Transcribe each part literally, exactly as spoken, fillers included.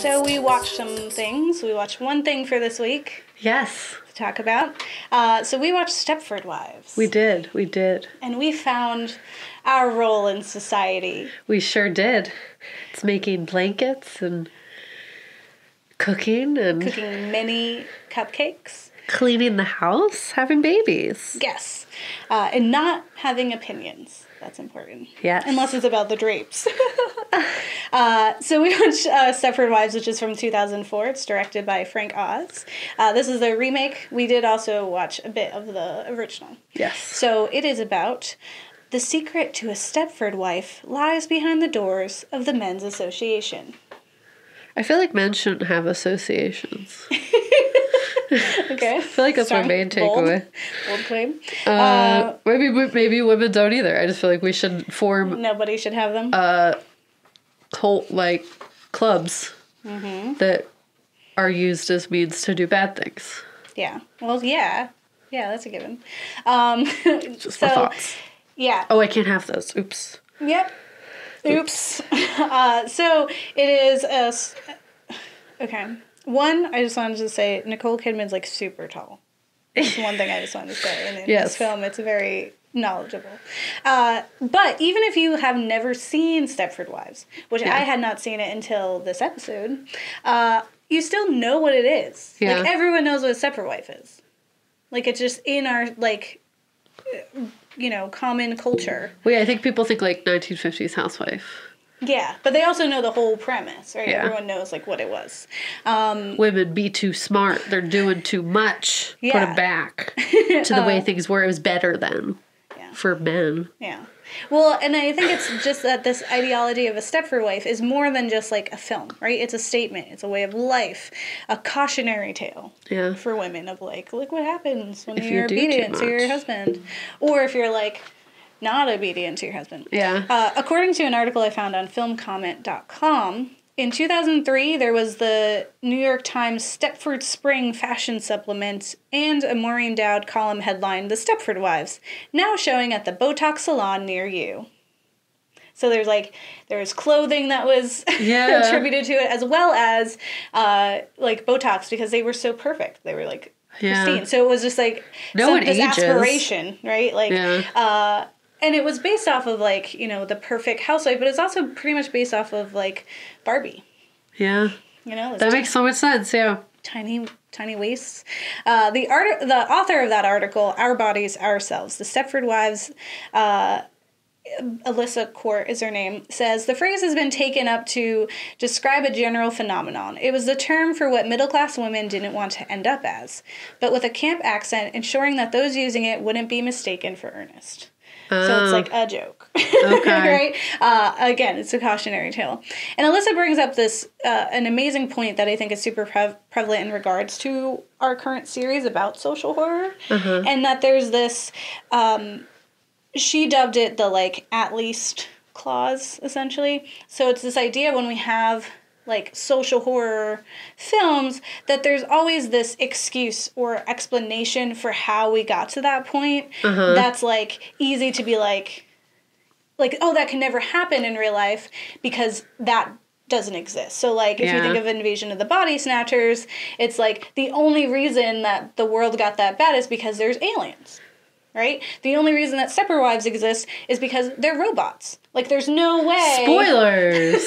So we watched some things. We watched one thing for this week. Yes. To talk about. Uh, so we watched Stepford Wives. We did. We did. And we found our role in society. We sure did. It's making blankets and cooking and... Cooking mini cupcakes. Cleaning the house, having babies. Yes. Uh, and not having opinions. That's important. Yes. Unless it's about the drapes. uh, so we watched uh, Stepford Wives, which is from two thousand four. It's directed by Frank Oz. Uh, this is the remake. We did also watch a bit of the original. Yes. So it is about the secret to a Stepford wife lies behind the doors of the Men's Association. I feel like men shouldn't have associations. Okay. I feel like that's Strong, my main takeaway. Bold, bold claim. Uh, uh, maybe maybe women don't either. I just feel like we should form... Nobody should have them. Uh, cult, like, clubs mm-hmm. that are used as means to do bad things. Yeah. Well, yeah. Yeah, that's a given. Um, just so, my thoughts. Yeah. Oh, I can't have those. Oops. Yep. Oops. Oops. uh, so, it is a... Okay. One, I just wanted to say, Nicole Kidman's, like, super tall. That's one thing I just wanted to say. And in yes. this film, it's very knowledgeable. Uh, but even if you have never seen Stepford Wives, which yeah. I had not seen it until this episode, uh, you still know what it is. Yeah. Like, everyone knows what a Stepford Wife is. Like, it's just in our, like, you know, common culture. Well, yeah, I think people think, like, nineteen fifties housewife. Yeah, but they also know the whole premise, right? Yeah. Everyone knows, like, what it was. Um, Women be too smart. They're doing too much. Yeah. Put them back to the uh, way things were. It was better then yeah. for men. Yeah. Well, and I think it's just that this ideology of a Stepford wife is more than just, like, a film, right? It's a statement. It's a way of life. A cautionary tale yeah. for women of, like, look what happens when if you're you obedient to your husband. Or if you're, like... not obedient to your husband. Yeah. Uh, according to an article I found on film comment dot com, in two thousand three, there was the New York Times Stepford Spring Fashion Supplement and a Maureen Dowd column headlined The Stepford Wives, now showing at the Botox Salon near you. So there's, like, there was clothing that was yeah. attributed to it, as well as, uh, like, Botox, because they were so perfect. They were, like, yeah. pristine. So it was just, like, no some, one this ages. Aspiration, right? Like, yeah. uh... And it was based off of, like, you know, the perfect housewife, but it's also pretty much based off of, like, Barbie. Yeah. You know? That makes so much sense, yeah. Tiny, tiny waists. Uh, the art, the author of that article, Our Bodies, Ourselves, The Stepford Wives, uh, Alyssa Court is her name, says, the phrase has been taken up to describe a general phenomenon. It was the term for what middle-class women didn't want to end up as, but with a camp accent, ensuring that those using it wouldn't be mistaken for earnest. So it's like a joke, okay. right? Uh, again, it's a cautionary tale. And Alyssa brings up this, uh, an amazing point that I think is super pre- prevalent in regards to our current series about social horror. Uh-huh. And that there's this, um, she dubbed it the, like, at least clause, essentially. So it's this idea when we have, like, social horror films, that there's always this excuse or explanation for how we got to that point. Uh-huh. That's, like, easy to be like, like, oh, that can never happen in real life because that doesn't exist. So, like, if yeah. you think of Invasion of the Body Snatchers, it's like the only reason that the world got that bad is because there's aliens. Right? The only reason that Stepford Wives exist is because they're robots. Like, there's no way... Spoilers!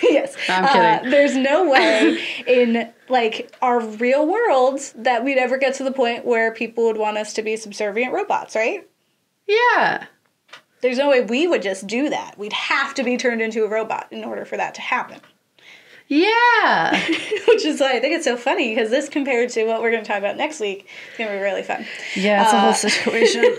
Yes. I'm kidding. Uh, there's no way in, like, our real world that we'd ever get to the point where people would want us to be subservient robots, right? Yeah. There's no way we would just do that. We'd have to be turned into a robot in order for that to happen. Yeah. Which is why I think it's so funny, because this compared to what we're going to talk about next week is going to be really fun. Yeah, it's uh, a whole situation.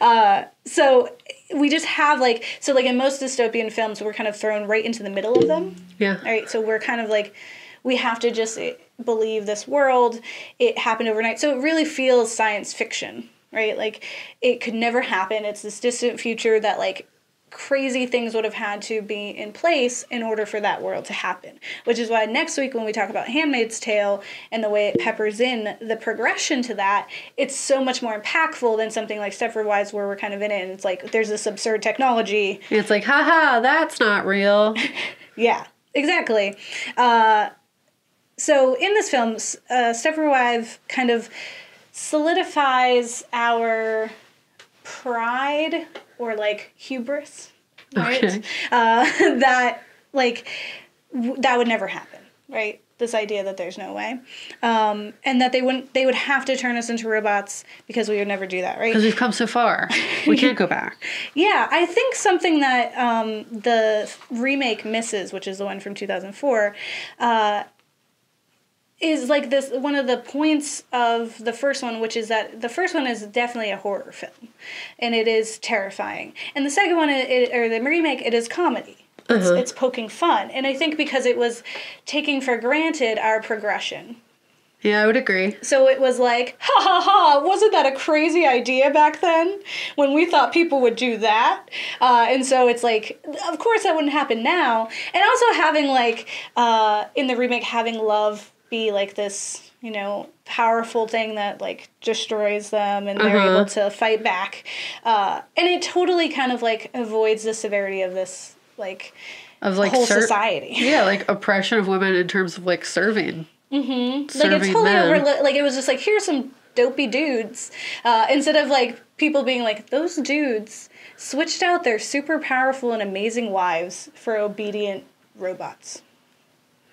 uh, so we just have, like, so, like, in most dystopian films, we're kind of thrown right into the middle of them. Yeah. All right, so we're kind of, like, we have to just believe this world. It happened overnight. So it really feels science fiction, right? Like, it could never happen. It's this distant future that, like, crazy things would have had to be in place in order for that world to happen, which is why next week when we talk about Handmaid's Tale and the way it peppers in the progression to that, it's so much more impactful than something like Stepford Wives, where we're kind of in it and it's like there's this absurd technology. It's like, haha, that's not real. Yeah, exactly. Uh, So in this film, uh, Stepford Wives kind of solidifies our pride or, like, hubris, right? Okay. Uh, that, like, w that would never happen, right? This idea that there's no way. Um, and that they wouldn't, they would have to turn us into robots because we would never do that, right? Because we've come so far. We can't go back. Yeah, I think something that um, the remake misses, which is the one from two thousand four, uh, is like this one of the points of the first one, which is that the first one is definitely a horror film, and it is terrifying. And the second one, it, or the remake, it is comedy. It's, uh-huh. it's poking fun. And I think because it was taking for granted our progression. Yeah, I would agree. So it was like, ha ha ha, wasn't that a crazy idea back then when we thought people would do that? Uh, and so it's like, of course that wouldn't happen now. And also having like, uh, in the remake, having love be like this, you know, powerful thing that like destroys them and they're uh-huh. able to fight back. Uh, and it totally kind of like avoids the severity of this like of like whole society, yeah, like oppression of women in terms of like serving, mm-hmm. serving like it's totally over, like it was just like here's some dopey dudes uh, instead of like people being like those dudes switched out their super powerful and amazing wives for obedient robots.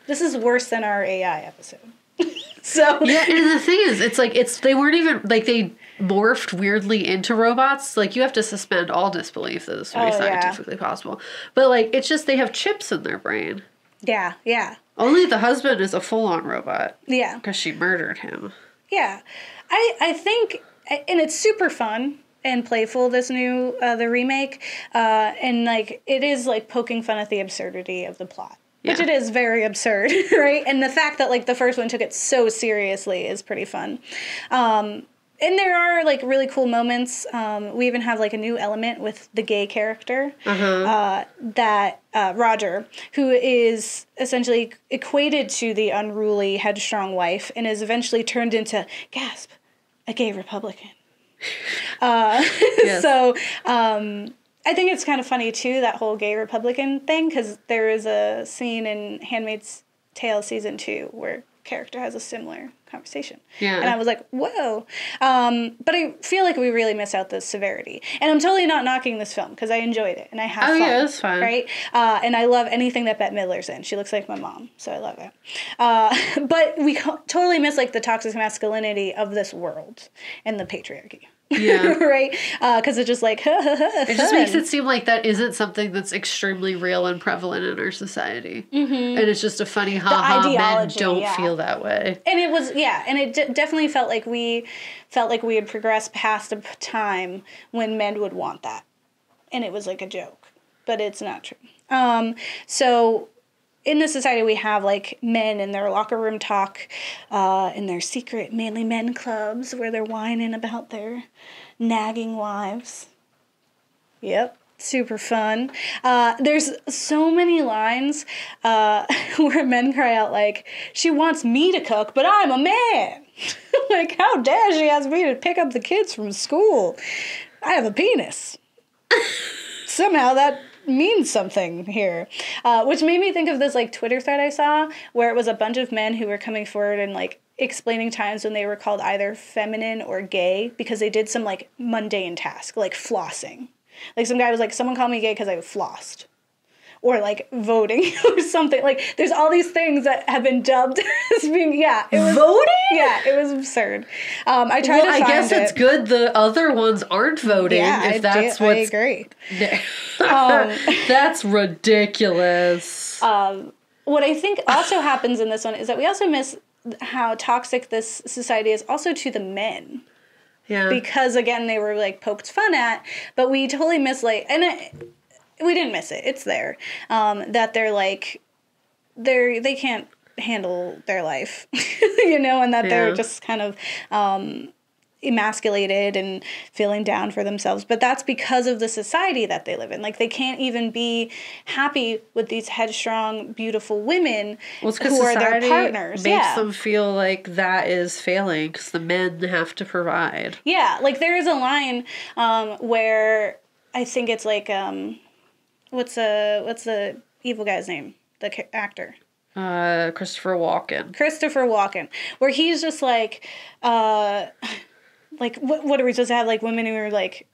This is worse than our A I episode. So yeah, and the thing is, it's like it's they weren't even like they morphed weirdly into robots. Like you have to suspend all disbelief that this would be oh, scientifically yeah. possible. But like it's just they have chips in their brain. Yeah, yeah. Only the husband is a full-on robot. Yeah, because she murdered him. Yeah, I I think, and it's super fun and playful. This new uh, the remake, uh, and like it is like poking fun at the absurdity of the plot. Yeah. Which it is very absurd, right? And the fact that, like, the first one took it so seriously is pretty fun. Um, and there are, like, really cool moments. Um, we even have, like, a new element with the gay character, uh-huh. uh, that uh, Roger, who is essentially equated to the unruly, headstrong wife and is eventually turned into, gasp, a gay Republican. uh, yes. So... Um, I think it's kind of funny, too, that whole gay Republican thing, because there is a scene in Handmaid's Tale season two where character has a similar conversation. Yeah. And I was like, whoa. Um, but I feel like we really miss out the severity. And I'm totally not knocking this film, because I enjoyed it, and I have oh, fun. Oh, yeah, it's fun. Right? Uh, and I love anything that Bette Midler's in. She looks like my mom, so I love it. Uh, but we totally miss, like, the toxic masculinity of this world and the patriarchy. Yeah. Right? Because uh, it's just like, ha, ha, ha, it just makes it seem like that isn't something that's extremely real and prevalent in our society. Mm-hmm. And it's just a funny, ha-ha, ha, men don't yeah. feel that way. And it was, yeah, and it d definitely felt like we felt like we had progressed past a time when men would want that. And it was like a joke. But it's not true. Um, so... in this society, we have, like, men in their locker room talk, uh, in their secret mainly men clubs where they're whining about their nagging wives. Yep. Super fun. Uh, there's so many lines uh, where men cry out, like, she wants me to cook, but I'm a man. Like, how dare she ask me to pick up the kids from school? I have a penis. Somehow that... means something here, uh, which made me think of this like Twitter thread I saw where it was a bunch of men who were coming forward and like explaining times when they were called either feminine or gay because they did some like mundane task like flossing. Like some guy was like, someone called me gay because I flossed, or like voting or something. Like there's all these things that have been dubbed as being yeah it was, voting. Yeah, it was absurd. Um, I tried well, to. Find I guess it. It's good the other ones aren't voting. Yeah, if I that's what I agree. Um, that's ridiculous. Um, what I think also happens in this one is that we also miss how toxic this society is also to the men. Yeah. Because again, they were like poked fun at, but we totally miss like and. I, We didn't miss it. It's there. Um, that they're like, they're, they can't handle their life, you know, and that yeah. they're just kind of um, emasculated and feeling down for themselves. But that's because of the society that they live in. Like, they can't even be happy with these headstrong, beautiful women well, it's 'cause who are their partners. Makes yeah. them feel like that is failing because the men have to provide. Yeah. Like, there is a line um, where I think it's like... Um, What's uh what's the evil guy's name? The actor. Uh, Christopher Walken. Christopher Walken. Where he's just like, uh, like, what, what are we supposed to have, like, women who are, like,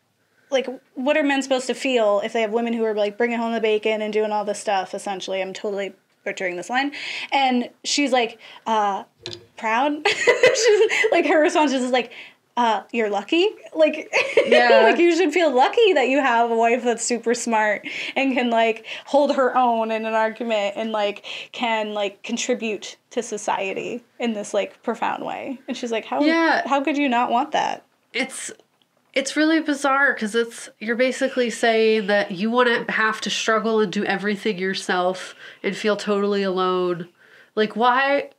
like, what are men supposed to feel if they have women who are, like, bringing home the bacon and doing all this stuff, essentially. I'm totally butchering this line. And she's, like, uh, proud. She's, like, her response is, like, uh, you're lucky. Like, yeah. Like, you should feel lucky that you have a wife that's super smart and can, like, hold her own in an argument and, like, can, like, contribute to society in this, like, profound way. And she's like, how, yeah. how could you not want that? It's, it's really bizarre because it's, you're basically saying that you wouldn't have to struggle and do everything yourself and feel totally alone. Like, why,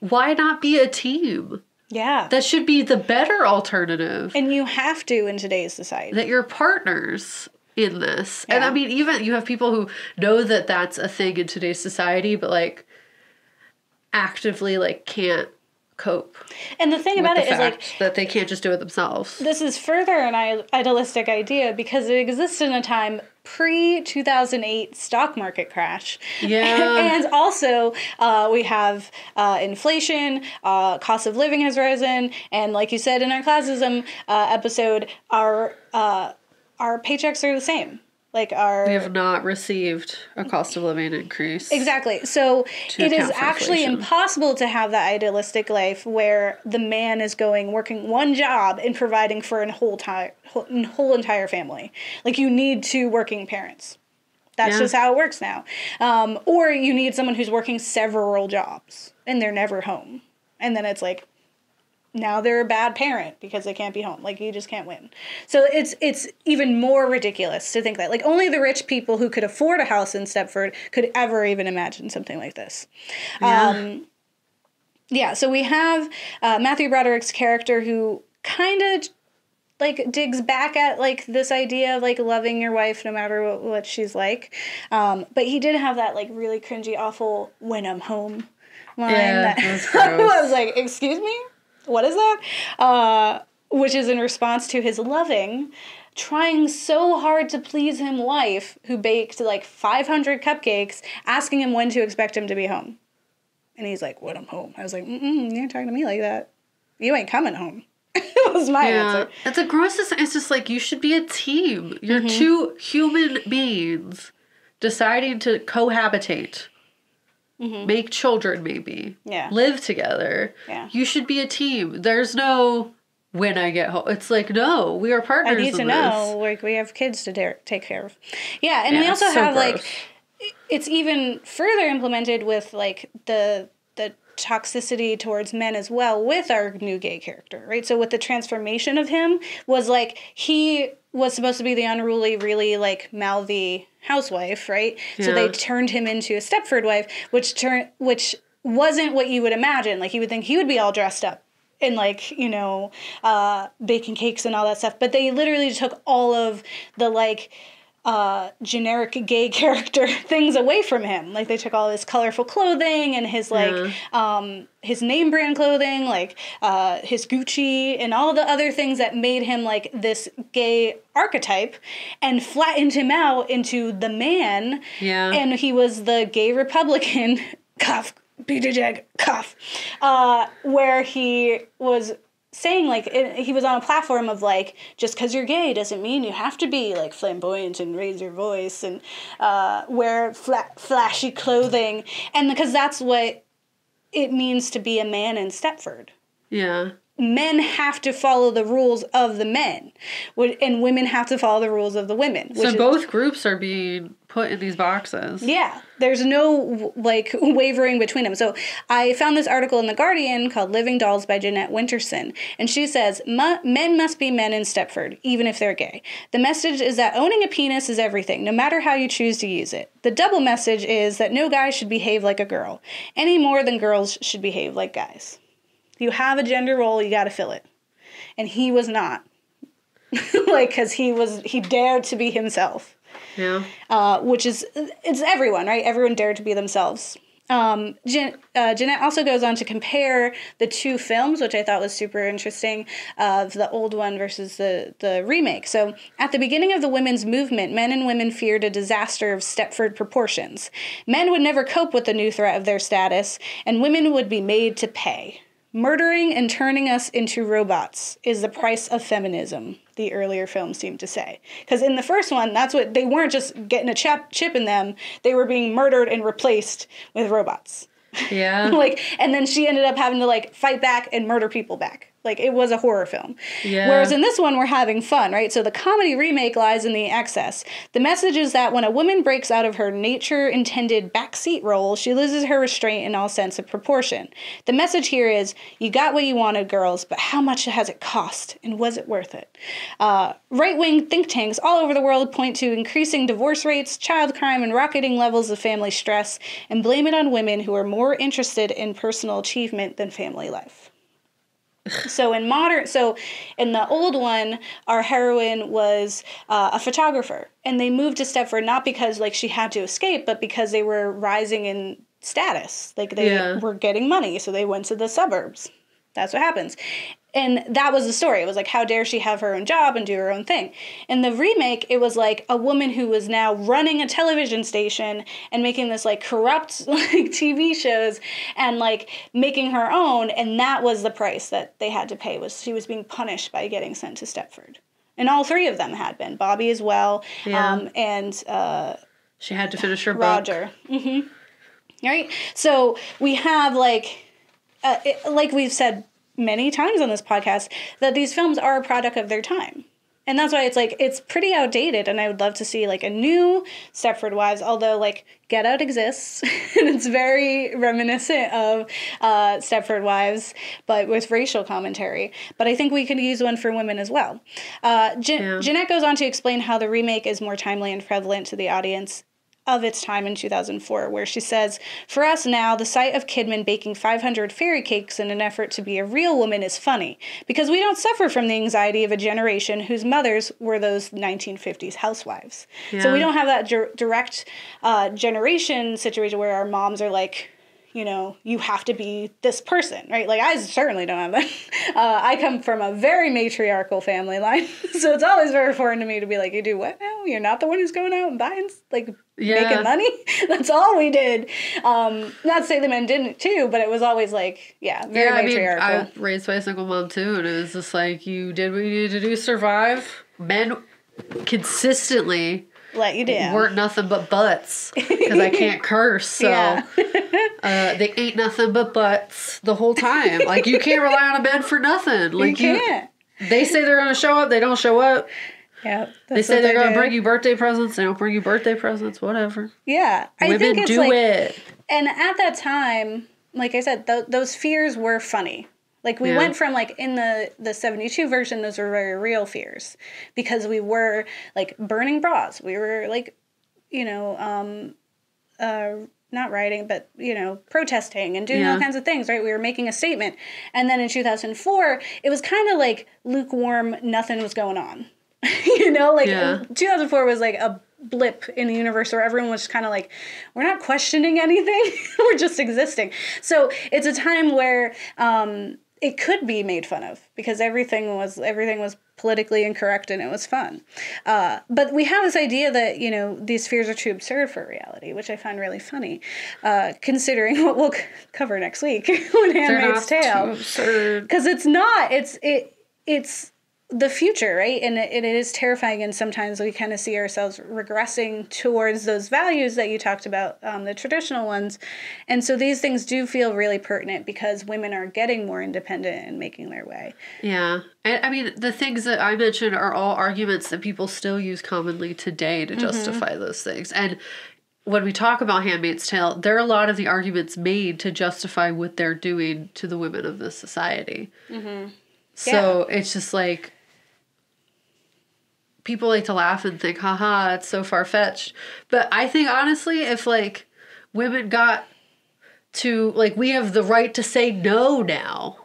why not be a team? Yeah. That should be the better alternative. And you have to in today's society. That you're partners in this. Yeah. And I mean, even you have people who know that that's a thing in today's society, but like actively like can't cope. And the thing about it is like that they can't just do it themselves. This is further an idealistic idea because it exists in a time pre two thousand eight stock market crash. Yeah. And also uh, we have uh, inflation, uh, cost of living has risen, and like you said in our classism uh, episode, our uh, our paychecks are the same. Like our... We have not received a cost of living increase. Exactly. So it is actually inflation. Impossible to have that idealistic life where the man is going, working one job and providing for an whole, ti- whole, whole entire family. Like you need two working parents. That's yeah. just how it works now. Um, or you need someone who's working several jobs and they're never home. And then it's like, now they're a bad parent because they can't be home. Like, you just can't win. So it's it's even more ridiculous to think that. Like, only the rich people who could afford a house in Stepford could ever even imagine something like this. Yeah. Um, yeah, so we have uh, Matthew Broderick's character who kind of, like, digs back at, like, this idea of, like, loving your wife no matter what, what she's like. Um, but he did have that, like, really cringy, awful, when I'm home line. Yeah, that, that was gross. I was like, excuse me? What is that? Uh, which is in response to his loving, trying so hard to please him wife, who baked like five hundred cupcakes, asking him when to expect him to be home. And he's like, when I'm home. I was like, mm-mm, you're talking to me like that. You ain't coming home. That was my yeah. answer. It's a gross, it's just like, you should be a team. You're mm-hmm. two human beings deciding to cohabitate. Mm-hmm. Make children, maybe. Yeah. Live together. Yeah. You should be a team. There's no when I get home. It's like, no, we are partners. I need in to this. Know. Like, we have kids to dare, take care of. Yeah, and yeah, we also so have, gross. Like, it's even further implemented with, like, the the toxicity towards men as well with our new gay character, right? So with the transformation of him was, like, he was supposed to be the unruly, really, like, mouthy housewife, right? Yeah. So they turned him into a Stepford wife, which turn which wasn't what you would imagine. Like, you would think he would be all dressed up and, like, you know, uh, baking cakes and all that stuff. But they literally took all of the, like, uh, generic gay character things away from him. Like, they took all his colorful clothing and his, like, yeah. um, his name brand clothing, like, uh, his Gucci and all the other things that made him, like, this gay archetype, and flattened him out into the man. Yeah. And he was the gay Republican, cuff, Peter Jag, cuff, uh, where he was... saying, like, it, he was on a platform of, like, just because you're gay doesn't mean you have to be, like, flamboyant and raise your voice and uh, wear fla- flashy clothing. And because that's what it means to be a man in Stepford. Yeah. Men have to follow the rules of the men, and women have to follow the rules of the women. So both is, groups are being put in these boxes. Yeah. There's no, like, wavering between them. So I found this article in The Guardian called Living Dolls by Jeanette Winterson, and she says, men must be men in Stepford, even if they're gay. The message is that owning a penis is everything, no matter how you choose to use it. The double message is that no guy should behave like a girl, any more than girls should behave like guys. You have a gender role, you got to fill it. And he was not. Like, because he was, he dared to be himself. Yeah. Uh, which is, it's everyone, right? Everyone dared to be themselves. Um, Jean, uh, Jeanette also goes on to compare the two films, which I thought was super interesting, of the old one versus the, the remake. So, at the beginning of the women's movement, men and women feared a disaster of Stepford proportions. Men would never cope with the new threat of their status, and women would be made to pay. Murdering and turning us into robots is the price of feminism, the earlier film seemed to say. Because in the first one, that's what they weren't just getting a chap, chip in them. They were being murdered and replaced with robots. Yeah. Like, and then she ended up having to, like, fight back and murder people back. Like, it was a horror film. Yeah. Whereas in this one, we're having fun, right? So the comedy remake lies in the excess. The message is that when a woman breaks out of her nature-intended backseat role, she loses her restraint and all sense of proportion. The message here is, you got what you wanted, girls, but how much has it cost, and was it worth it? Uh, right-wing think tanks all over the world point to increasing divorce rates, child crime, and rocketing levels of family stress, and blame it on women who are more interested in personal achievement than family life. So in modern, so in the old one, our heroine was uh, a photographer, and they moved to Stepford not because, like, she had to escape, but because they were rising in status. Like, they yeah. were getting money, so they went to the suburbs. That's what happens. And that was the story. It was like, how dare she have her own job and do her own thing? In the remake, it was like a woman who was now running a television station and making this, like, corrupt, like, T V shows and, like, making her own. And that was the price that they had to pay, was she was being punished by getting sent to Stepford. And all three of them had been. Bobby as well. Yeah. Um, and uh, she had to finish her book. Roger. Mm-hmm. Right? So we have, like, uh, it, like we've said many times on this podcast, that these films are a product of their time. And that's why it's, like, it's pretty outdated, and I would love to see, like, a new Stepford Wives, although, like, Get Out exists, and it's very reminiscent of uh, Stepford Wives, but with racial commentary. But I think we could use one for women as well. Uh, Je- yeah. Jeanette goes on to explain how the remake is more timely and prevalent to the audience of its time in two thousand four, where she says, "For us now, the sight of Kidman baking five hundred fairy cakes in an effort to be a real woman is funny, because we don't suffer from the anxiety of a generation whose mothers were those nineteen fifties housewives." Yeah. So we don't have that ger- direct uh, generation situation where our moms are like, you know, you have to be this person, right? Like, I certainly don't have that. Uh, I come from a very matriarchal family line, so it's always very foreign to me to be like, you do what now? You're not the one who's going out and buying, like, yeah. making money? That's all we did. Um, not to say the men didn't, too, but it was always, like, yeah, very yeah, matriarchal. I mean, I raised by a single mom, too, and it was just like, you did what you needed to do to survive. Men consistently let you down. Weren't nothing but butts, because I can't curse, so yeah. uh, they ain't nothing but butts the whole time. Like, you can't rely on a man for nothing. Like, you can't. You, they say they're going to show up, they don't show up. Yeah, they say they're they going to bring you birthday presents, they don't bring you birthday presents, whatever. Yeah. I Women think it's do like, it. And at that time, like I said, th- those fears were funny. Like, we yeah. went from, like, in the, the seventy-two version, those were very real fears. Because we were, like, burning bras. We were, like, you know, um, uh, not rioting, but, you know, protesting and doing yeah. all kinds of things, right? We were making a statement. And then in two thousand four, it was kind of, like, lukewarm, nothing was going on. You know? Like, yeah. two thousand four was, like, a blip in the universe where everyone was kind of like, we're not questioning anything. We're just existing. So it's a time where... Um, it could be made fun of because everything was everything was politically incorrect and it was fun. Uh, but we have this idea that, you know, these fears are too absurd for reality, which I find really funny, uh, considering what we'll c- cover next week when Handmaid's Tale. Too absurd. Because it's not. It's it it's the future, right? And it, it is terrifying. And sometimes we kind of see ourselves regressing towards those values that you talked about, um, the traditional ones. And so these things do feel really pertinent because women are getting more independent and making their way. Yeah. And I mean, the things that I mentioned are all arguments that people still use commonly today to justify mm-hmm. those things. And when we talk about Handmaid's Tale, there are a lot of the arguments made to justify what they're doing to the women of this society. Mm-hmm. So yeah. it's just like, people like to laugh and think, haha, it's so far-fetched. But I think, honestly, if, like, women got to, like, we have the right to say no now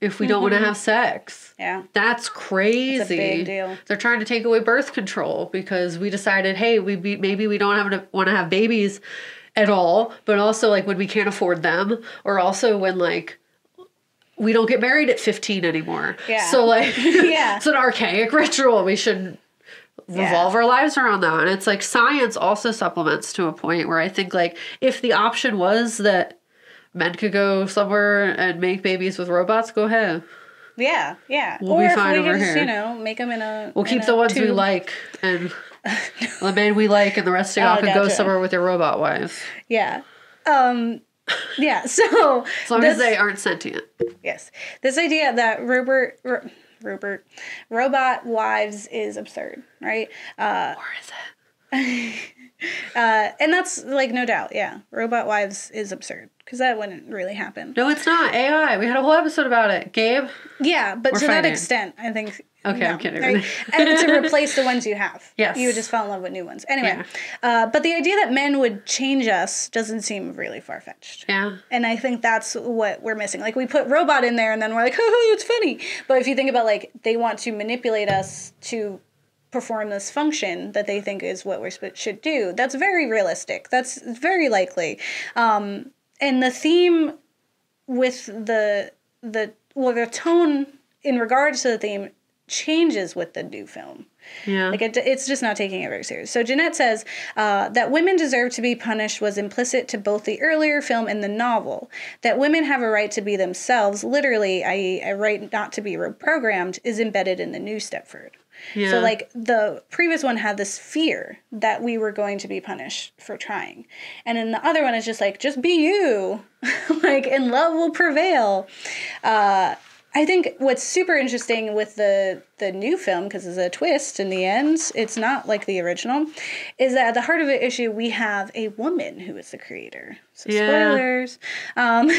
if we mm-hmm. don't want to have sex. Yeah. That's crazy. That's a big deal. They're trying to take away birth control because we decided, hey, we be, maybe we don't want to have babies at all, but also like when we can't afford them, or also when like we don't get married at fifteen anymore. Yeah. So like yeah. It's an archaic ritual. We should revolve yeah. our lives around that. And it's like science also supplements to a point where I think like if the option was that men could go somewhere and make babies with robots, go ahead. Yeah, yeah. We'll or be fine if we over just, here. You know, make them in a. We'll in keep a the ones tube. We like and the men we like, and the rest of y'all can go somewhere with your robot wives. Yeah, um, yeah. So as long this, as they aren't sentient. Yes, this idea that Robert, ro- Robert, robot wives is absurd, right? Uh, or is it? Uh, and that's like no doubt, yeah. Robot wives is absurd. Because that wouldn't really happen. No, it's not. A I. We had a whole episode about it. Gabe? Yeah, but We're to fighting. That extent, I think. Okay, no. I'm kidding. I mean, and to replace the ones you have. Yes. You would just fall in love with new ones. Anyway. Yeah. Uh, but the idea that men would change us doesn't seem really far-fetched. Yeah. And I think that's what we're missing. Like, we put robot in there, and then we're like, oh, it's funny. But if you think about, like, they want to manipulate us to perform this function that they think is what we should do, that's very realistic. That's very likely. Um... And the theme with the, the well, the tone in regards to the theme changes with the new film. Yeah. Like, it, it's just not taking it very serious. So Jeanette says uh, that women deserve to be punished was implicit to both the earlier film and the novel. That women have a right to be themselves, literally, that is a right not to be reprogrammed, is embedded in the new Stepford. Yeah. So, like, the previous one had this fear that we were going to be punished for trying. And then the other one is just like, just be you. Like, and love will prevail. Uh, I think what's super interesting with the, the new film, because it's a twist in the end, it's not like the original, is that at the heart of the issue, we have a woman who is the creator. So yeah. Spoilers. Um,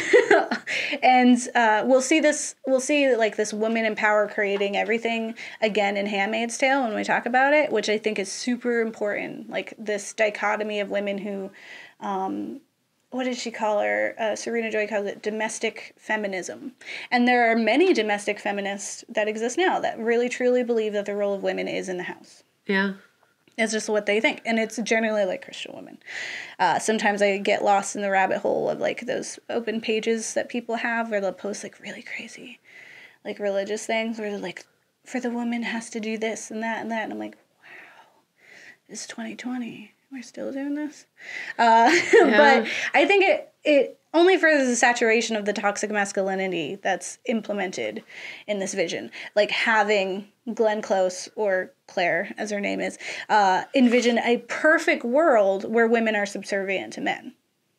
and uh, we'll see this, we'll see like this woman in power creating everything again in Handmaid's Tale when we talk about it, which I think is super important. Like this dichotomy of women who... Um, what did she call her? Uh, Serena Joy calls it domestic feminism. And there are many domestic feminists that exist now that really truly believe that the role of women is in the house. Yeah. It's just what they think. And it's generally like Christian women. Uh, sometimes I get lost in the rabbit hole of like those open pages that people have where they'll post like really crazy, like religious things where they're like, for the woman has to do this and that and that. And I'm like, wow, it's twenty twenty. We're still doing this. Uh, yeah. But I think it, it only furthers the saturation of the toxic masculinity that's implemented in this vision. Like having Glenn Close, or Claire as her name is, uh, envision a perfect world where women are subservient to men.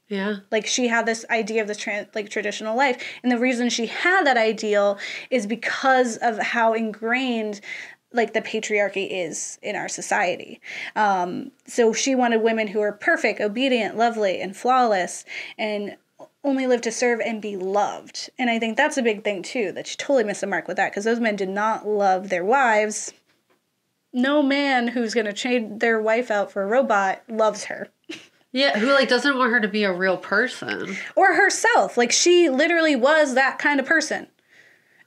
Yeah. Like she had this idea of this trans, like traditional life. And the reason she had that ideal is because of how ingrained like the patriarchy is in our society. Um, so she wanted women who were perfect, obedient, lovely, and flawless, and only live to serve and be loved. And I think that's a big thing too, that she totally missed the mark with that, because those men did not love their wives. No man who's going to trade their wife out for a robot loves her. Yeah, who, like, doesn't want her to be a real person. Or herself. Like, she literally was that kind of person.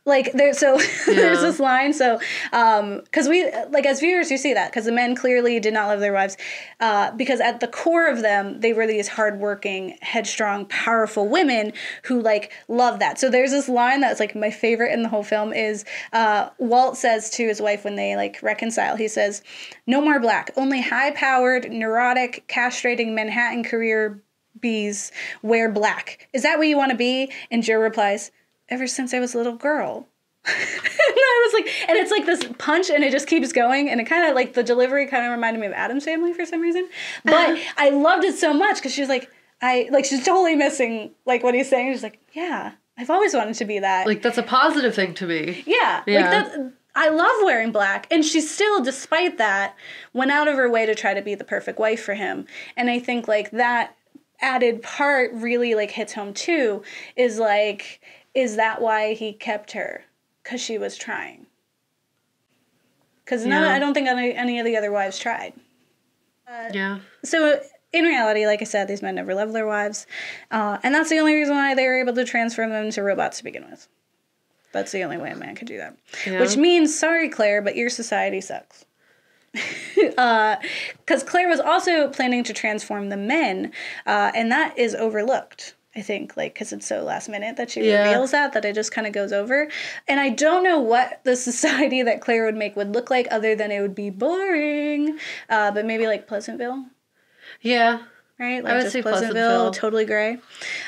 Like, there, so yeah. There's this line, so, um, because we, like, as viewers, you see that, because the men clearly did not love their wives, uh, because at the core of them, they were these hardworking, headstrong, powerful women who, like, love that. So there's this line that's, like, my favorite in the whole film is, uh, Walt says to his wife when they, like, reconcile, he says, "No more black, only high-powered, neurotic, castrating Manhattan career bees wear black. Is that what you want to be?" And Joe replies, "Ever since I was a little girl." And I was like, and it's like this punch and it just keeps going. And it kind of like the delivery kind of reminded me of Adam's Family for some reason. But uh-huh. I loved it so much because she was like, I like, she's totally missing like what he's saying. She's like, yeah, I've always wanted to be that. Like, that's a positive thing to me. Yeah. yeah. Like that, I love wearing black. And she still, despite that, went out of her way to try to be the perfect wife for him. And I think like that added part really like hits home too, is like, is that why he kept her? Because she was trying. Because yeah. I don't think any, any of the other wives tried. Uh, yeah. So in reality, like I said, these men never loved their wives. Uh, and that's the only reason why they were able to transform them into robots to begin with. That's the only way a man could do that. Yeah. Which means, sorry, Claire, but your society sucks. Because uh, Claire was also planning to transform the men, uh, and that is overlooked, I think, like, because it's so last minute that she yeah. reveals that, that it just kind of goes over. And I don't know what the society that Claire would make would look like other than it would be boring, uh, but maybe, like, Pleasantville? Yeah. Right? Like I would just say Pleasantville, Pleasantville. Totally gray.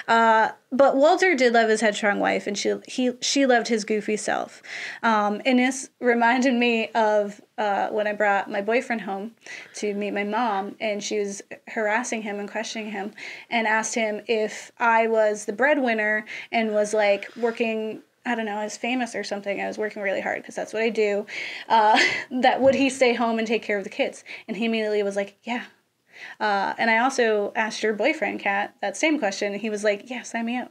Uh, but Walter did love his headstrong wife, and she he she loved his goofy self. Um, and this reminded me of uh, when I brought my boyfriend home to meet my mom, and she was harassing him and questioning him and asked him if I was the breadwinner and was, like, working... I don't know, I was famous or something. I was working really hard because that's what I do. Uh, that would he stay home and take care of the kids? And he immediately was like, yeah. Uh, and I also asked your boyfriend, Kat, that same question. And he was like, yeah, sign me up.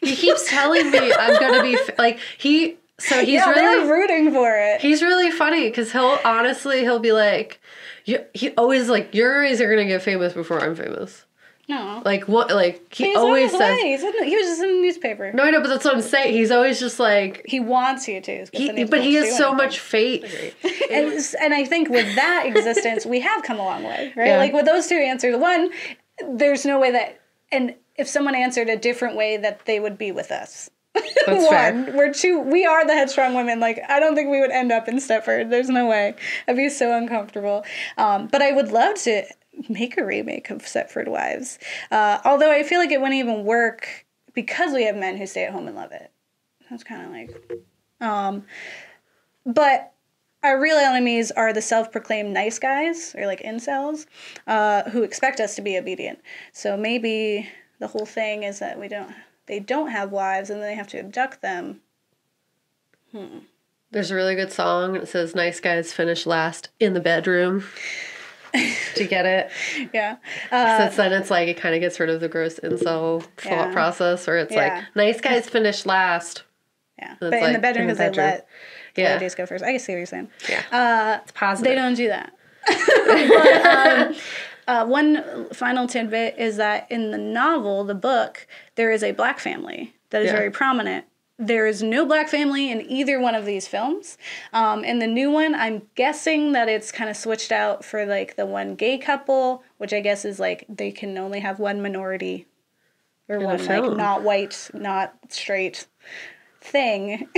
He keeps telling me I'm going to be, f- like, he, so he's yeah, really. rooting for it. He's really funny because he'll, honestly, he'll be like, you, he always, like, you're always going to get famous before I'm famous. No. Like, what, like, he he's always says. He's in, he was just in the newspaper. No, I know, but that's what I'm saying. He's always just like. He wants you to. He, but he has so much faith. and, and I think with that existence, we have come a long way, right? Yeah. Like, with those two answers, one, there's no way that, and if someone answered a different way, that they would be with us. That's one, fair. We're two, we are the headstrong women. Like, I don't think we would end up in Stepford. There's no way. I'd be so uncomfortable. Um, but I would love to make a remake of Stepford Wives. Uh, although I feel like it wouldn't even work because we have men who stay at home and love it. That's kind of like... Um, but our real enemies are the self-proclaimed nice guys, or like incels, uh, who expect us to be obedient. So maybe the whole thing is that we don't... They don't have wives, and then they have to abduct them. Hmm. There's a really good song that says, nice guys finish last in the bedroom. Do you get it? Yeah. Uh, Since then, it's like it kind of gets rid of the gross incel yeah. thought process, where it's yeah. like nice guys finish last. Yeah, but in, like, the bedroom, because the they let yeah. ladies go first. I see what you're saying. Yeah, uh, it's positive. They don't do that. but, um, Uh, one final tidbit is that in the novel, the book, there is a black family that is yeah. very prominent. There is no black family in either one of these films. Um, in the new one, I'm guessing that it's kind of switched out for, like, the one gay couple, which I guess is, like, they can only have one minority or in one, like, not white, not straight thing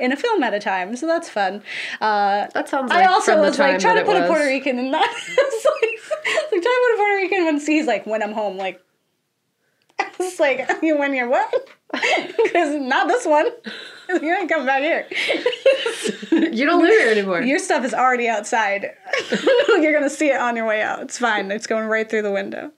in a film at a time, so that's fun. Uh, that sounds like I also was like trying to put was. a Puerto Rican in that. It's like, like trying to put a Puerto Rican when he's like, when I'm home, like, I was like, when you're what? Because not this one. You ain't coming back here. You don't live here anymore. Your stuff is already outside. You're gonna see it on your way out. It's fine. It's going right through the window.